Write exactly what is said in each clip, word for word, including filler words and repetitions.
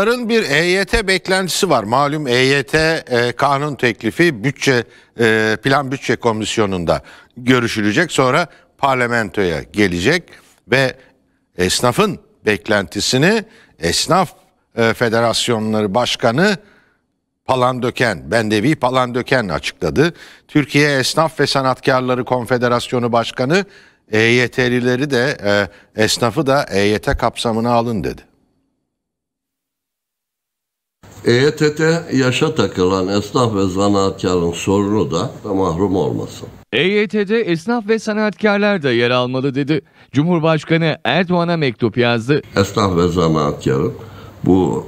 esnafların bir E Y T beklentisi var. Malum E Y T e, kanun teklifi bütçe e, plan bütçe komisyonunda görüşülecek, sonra parlamentoya gelecek ve esnafın beklentisini Esnaf e, Federasyonları Başkanı Palandöken, Bendevi Palandöken açıkladı. Türkiye Esnaf ve Sanatkarları Konfederasyonu Başkanı E Y T'lileri de e, esnafı da E Y T kapsamına alın dedi. E Y T'de yaşa takılan esnaf ve sanatkarın sorunu da, da mahrum olmasın. E Y T'de esnaf ve sanatkarlar da yer almalı dedi. Cumhurbaşkanı Erdoğan'a mektup yazdı. Esnaf ve sanatkarın bu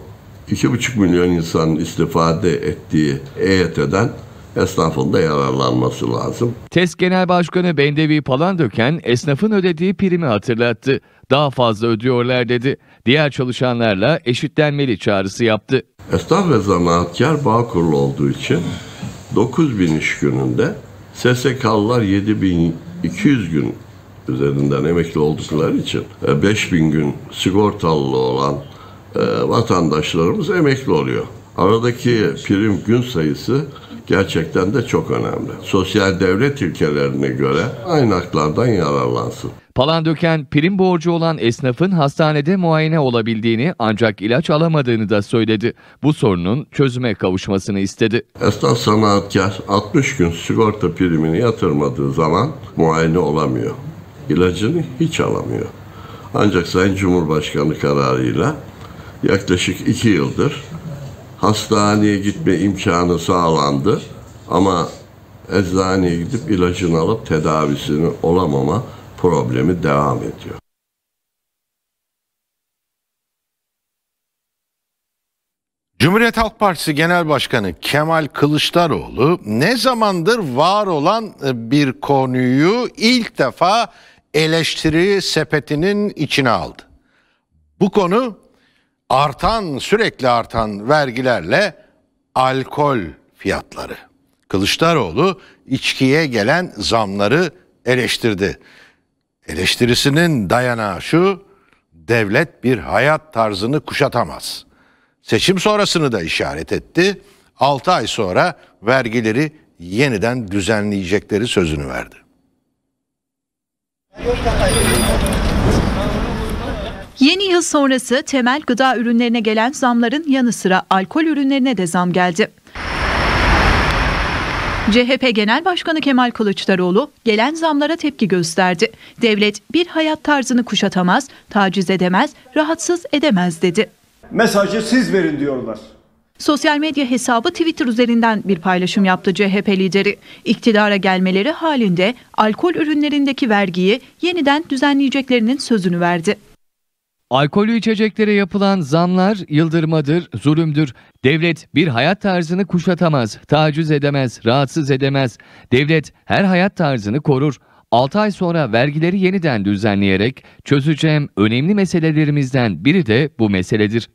iki buçuk milyon insanın istifade ettiği E Y T'den esnafın da yararlanması lazım. TES Genel Başkanı Bendevi Palandöken esnafın ödediği primi hatırlattı. Daha fazla ödüyorlar dedi. Diğer çalışanlarla eşitlenmeli çağrısı yaptı. Esnaf ve zanaatkar bağ kurulu olduğu için dokuz bin iş gününde, S S K'lılar yedi bin iki yüz gün üzerinden emekli oldukları için beş bin gün sigortalı olan vatandaşlarımız emekli oluyor. Aradaki prim gün sayısı gerçekten de çok önemli. Sosyal devlet ilkelerine göre aynı haklardan yararlansın. Palandöken prim borcu olan esnafın hastanede muayene olabildiğini ancak ilaç alamadığını da söyledi. Bu sorunun çözüme kavuşmasını istedi. Esnaf sanatkar altmış gün sigorta primini yatırmadığı zaman muayene olamıyor. İlacını hiç alamıyor. Ancak Sayın Cumhurbaşkanı kararıyla yaklaşık iki yıldır hastaneye gitme imkanı sağlandı ama eczaneye gidip ilacını alıp tedavisini olamama problemi devam ediyor. Cumhuriyet Halk Partisi Genel Başkanı Kemal Kılıçdaroğlu ne zamandır var olan bir konuyu ilk defa eleştiri sepetinin içine aldı. Bu konu artan, sürekli artan vergilerle alkol fiyatları. Kılıçdaroğlu içkiye gelen zamları eleştirdi. Eleştirisinin dayanağı şu: devlet bir hayat tarzını kuşatamaz. Seçim sonrasını da işaret etti. altı ay sonra vergileri yeniden düzenleyecekleri sözünü verdi. Yeni yıl sonrası temel gıda ürünlerine gelen zamların yanı sıra alkol ürünlerine de zam geldi. C H P Genel Başkanı Kemal Kılıçdaroğlu gelen zamlara tepki gösterdi. Devlet bir hayat tarzını kuşatamaz, taciz edemez, rahatsız edemez dedi. Mesajı siz verin diyorlar. Sosyal medya hesabı Twitter üzerinden bir paylaşım yaptı C H P lideri. İktidara gelmeleri halinde alkol ürünlerindeki vergiyi yeniden düzenleyeceklerinin sözünü verdi. Alkolü içeceklere yapılan zamlar yıldırmadır, zulümdür. Devlet bir hayat tarzını kuşatamaz, taciz edemez, rahatsız edemez. Devlet her hayat tarzını korur. altı ay sonra vergileri yeniden düzenleyerek çözeceğim önemli meselelerimizden biri de bu meseledir.